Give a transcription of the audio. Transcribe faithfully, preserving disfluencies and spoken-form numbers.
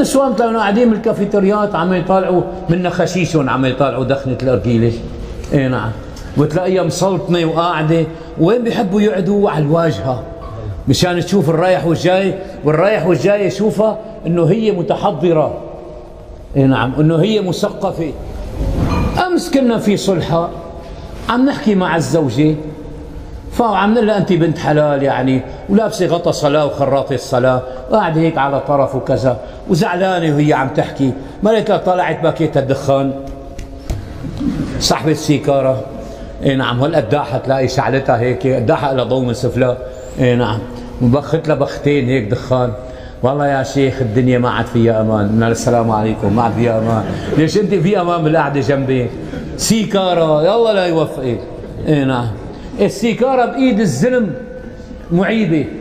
النسوان كانوا قاعدين بالكافيتريات عم يطالعوا من نخاشيشهم، عم يطالعوا دخنة الأرجيلة. اي نعم، وتلاقيها مسلطنة وقاعدة، وين بيحبوا يقعدوا؟ على الواجهة، مشان تشوف الرايح والجاي، والرايح والجاي يشوفها انه هي متحضرة. اي نعم، انه هي مثقفة. امس كنا في صلحة عم نحكي مع الزوجة، فعم نقول لها انت بنت حلال يعني، ولابسه غطا صلاه وخراطه الصلاه، وقاعده هيك على طرف وكذا، وزعلانه وهي عم تحكي، مرتها طلعت باكيتها الدخان، سحبت سيكاره. اي نعم، هالقداحه تلاقي شعلتها هيك، قداحه لها ضوء من سفلها. اي نعم، مبخت لها بختين هيك دخان. والله يا شيخ الدنيا ما عاد فيها امان، السلام عليكم، ما عاد فيها امان، ليش انت في امان بالقعده جنبي؟ سيكاره، يلا لا يوفقك. اي نعم، السيكاره بايد الزلم معيبه،